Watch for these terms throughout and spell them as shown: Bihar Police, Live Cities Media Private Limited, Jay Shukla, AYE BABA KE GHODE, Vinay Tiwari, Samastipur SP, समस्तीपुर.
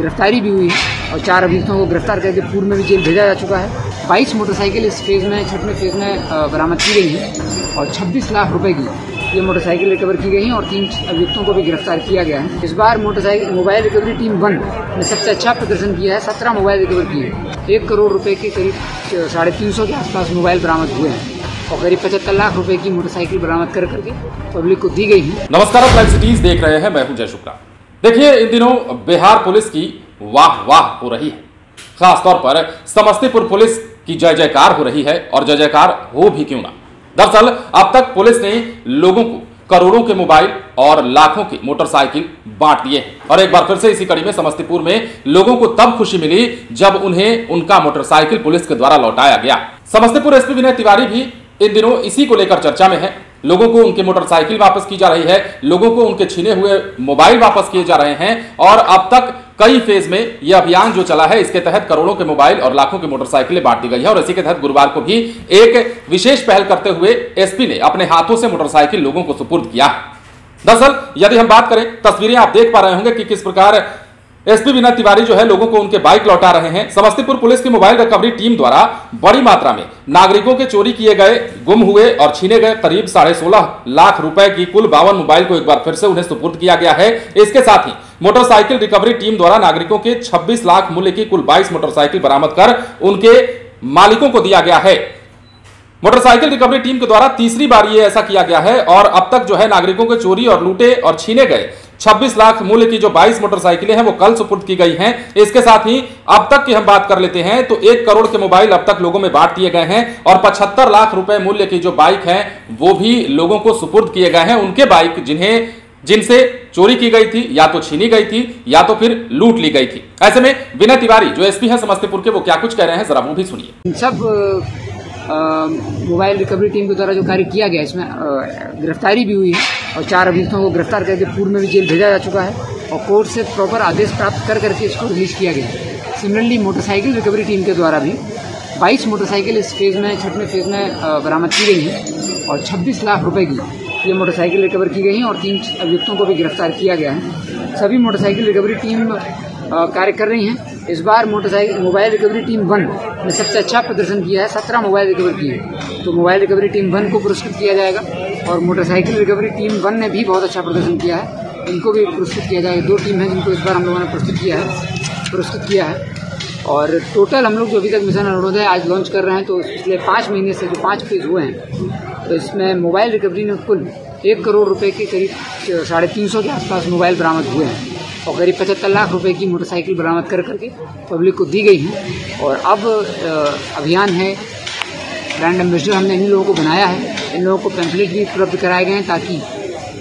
गिरफ्तारी भी हुई है और 4 अभियुक्तों को गिरफ्तार करके पूर्व में भी जेल भेजा जा चुका है। 22 मोटरसाइकिल इस फेज़ में छठवें फेज़ में बरामद की गई है और 26 लाख रुपए की ये मोटरसाइकिल रिकवर की गई हैं और 3 अभियुक्तों को भी गिरफ्तार किया गया है। इस बार मोटरसाइकिल मोबाइल रिकवरी टीम 1 ने सबसे अच्छा प्रदर्शन किया है, 17 मोबाइल रिकवर किए, 1 करोड़ रुपए के करीब 350 के आसपास मोबाइल बरामद हुए हैं और करीब 75 लाख रुपए की मोटरसाइकिल बरामद कर करके पब्लिक को दी गई है। नमस्कार, आप लाइव सिटीज देख रहे हैं, मैं हूं जय शुक्ला। देखिए, इन दिनों बिहार पुलिस की वाह वाह हो रही है, खासतौर पर समस्तीपुर पुलिस की जय जयकार हो रही है और जय जयकार हो भी क्यों ना। दरअसल अब तक पुलिस ने लोगों को करोड़ों के मोबाइल और लाखों के मोटरसाइकिल बांट दिए हैं और एक बार फिर से इसी कड़ी में समस्तीपुर में लोगों को तब खुशी मिली जब उन्हें उनका मोटरसाइकिल पुलिस के द्वारा लौटाया गया। समस्तीपुर एसपी विनय तिवारी भी इन दिनों इसी को लेकर चर्चा में है। लोगों को उनके मोटरसाइकिल वापस की जा रही है, लोगों को उनके छीने हुए मोबाइल वापस किए जा रहे हैं और अब तक कई फेज में यह अभियान जो चला है इसके तहत करोड़ों के मोबाइल और लाखों की मोटरसाइकिलें बांट दी गई है और इसी के तहत गुरुवार को भी एक विशेष पहल करते हुए एसपी ने अपने हाथों से मोटरसाइकिल लोगों को सुपुर्द किया। दरअसल यदि हम बात करें, तस्वीरें आप देख पा रहे होंगे कि किस प्रकार एसपी विनय तिवारी जो है लोगों को उनके बाइक लौटा रहे हैं। समस्तीपुर पुलिस की मोबाइल रिकवरी टीम द्वारा बड़ी मात्रा में नागरिकों के चोरी किए गए, गुम हुए और छीने गए करीब 16.5 लाख रुपए की कुल 52 मोबाइल को एक बार फिर से उन्हें सुपुर्द किया गया है। इसके साथ ही मोटरसाइकिल रिकवरी टीम द्वारा नागरिकों के 26 लाख मूल्य की कुल 22 मोटरसाइकिल बरामद कर उनके मालिकों को दिया गया है। मोटरसाइकिल रिकवरी टीम के द्वारा तीसरी बार ये ऐसा किया गया है और अब तक जो है नागरिकों के चोरी और लूटे और छीने गए 26 लाख मूल्य की जो 22 मोटरसाइकिलें हैं वो कल सुपुर्द की गई हैं। इसके साथ ही अब तक की हम बात कर लेते हैं तो 1 करोड़ के मोबाइल अब तक लोगों में बांट दिए गए हैं और 75 लाख रुपए मूल्य की जो बाइक हैं वो भी लोगों को सुपुर्द किए गए हैं। उनके बाइक जिनसे चोरी की गई थी, या तो छीनी गई थी या तो फिर लूट ली गई थी। ऐसे में विनय तिवारी जो एसपी है समस्तीपुर के वो क्या कुछ कह रहे हैं, जरा वो भी सुनिए। सब मोबाइल रिकवरी टीम के द्वारा जो कार्य किया गया इसमें गिरफ्तारी भी हुई है और 4 अभियुक्तों को गिरफ्तार करके पूर्व में भी जेल भेजा जा चुका है और कोर्ट से प्रॉपर आदेश प्राप्त कर करके इसको रिलीज किया गया है। सिमिलरली मोटरसाइकिल रिकवरी टीम के द्वारा भी 22 मोटरसाइकिल इस फेज़ में छठवें फेज़ में बरामद की गई है और 26 लाख रुपए की ये मोटरसाइकिल रिकवर की गई हैं और 3 अभियुक्तों को भी गिरफ्तार किया गया है। सभी मोटरसाइकिल रिकवरी टीम कार्य कर रही हैं। इस बार मोटरसाइकिल मोबाइल रिकवरी टीम 1 ने सबसे अच्छा प्रदर्शन किया है, 17 मोबाइल रिकवर किए, तो मोबाइल रिकवरी टीम 1 को पुरस्कृत किया जाएगा और मोटरसाइकिल रिकवरी टीम 1 ने भी बहुत अच्छा प्रदर्शन किया है, इनको भी पुरस्कृत किया जाएगा। 2 टीम हैं जिनको इस बार हम लोगों ने पुरस्कृत किया है और टोटल हम लोग जो अभी तक मिशन अरोध्या आज लॉन्च कर रहे हैं तो पिछले 5 महीने से जो 5 फेज हुए हैं तो इसमें मोबाइल रिकवरी में कुल 1 करोड़ रुपये के करीब 350 के आसपास मोबाइल बरामद हुए हैं और करीब 75 लाख रुपए की मोटरसाइकिल बरामद कर करके पब्लिक को दी गई है। और अब अभियान है, ब्रांड एम्बेसडर हमने इन लोगों को बनाया है, इन लोगों को पैम्फलेट भी उपलब्ध कराए गए हैं ताकि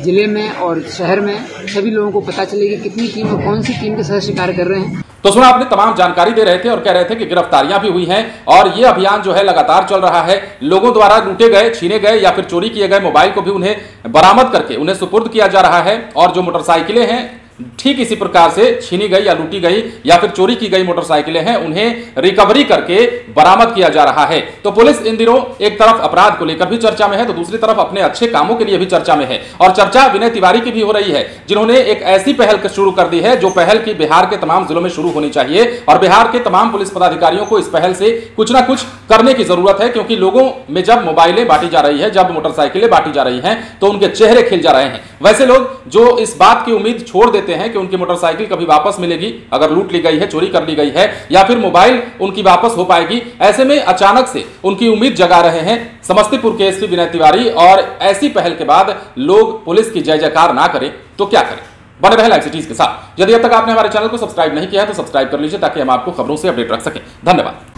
जिले में और शहर में सभी लोगों को पता चले कि कितनी टीम और कौन सी टीम के सदस्य कार्य कर रहे हैं। तो सुना आपने, तमाम जानकारी दे रहे थे और कह रहे थे कि गिरफ्तारियां भी हुई हैं और ये अभियान जो है लगातार चल रहा है। लोगों द्वारा लूटे गए, छीने गए या फिर चोरी किए गए मोबाइल को भी उन्हें बरामद करके उन्हें सुपुर्द किया जा रहा है और जो मोटरसाइकिलें हैं ठीक इसी प्रकार से छीनी गई या लूटी गई या फिर चोरी की गई मोटरसाइकिलें हैं उन्हें रिकवरी करके बरामद किया जा रहा है। तो पुलिस इन दिनों एक तरफ अपराध को लेकर भी चर्चा में है तो दूसरी तरफ अपने अच्छे कामों के लिए भी चर्चा में है और चर्चा विनय तिवारी की भी हो रही है जिन्होंने एक ऐसी पहल शुरू कर दी है जो पहल की बिहार के तमाम जिलों में शुरू होनी चाहिए और बिहार के तमाम पुलिस पदाधिकारियों को इस पहल से कुछ ना कुछ करने की जरूरत है क्योंकि लोगों में जब मोबाइलें बांटी जा रही है, जब मोटरसाइकिलें बांटी जा रही है तो उनके चेहरे खिल जा रहे हैं। वैसे लोग जो इस बात की उम्मीद छोड़ देते हैं कि उनकी मोटरसाइकिल कभी वापस मिलेगी अगर लूट ली गई है, चोरी कर ली गई है या फिर मोबाइल उनकी वापस हो पाएगी, ऐसे में अचानक से उनकी उम्मीद जगा रहे हैं समस्तीपुर के एसपी विनय तिवारी और ऐसी पहल के बाद लोग पुलिस की जय जयकार ना करें तो क्या करें। बने रहे लाइव सिटीज के साथ। यदि अब तक आपने हमारे चैनल को सब्सक्राइब नहीं किया है तो सब्सक्राइब कर लीजिए ताकि हम आपको खबरों से अपडेट रख सकें। धन्यवाद।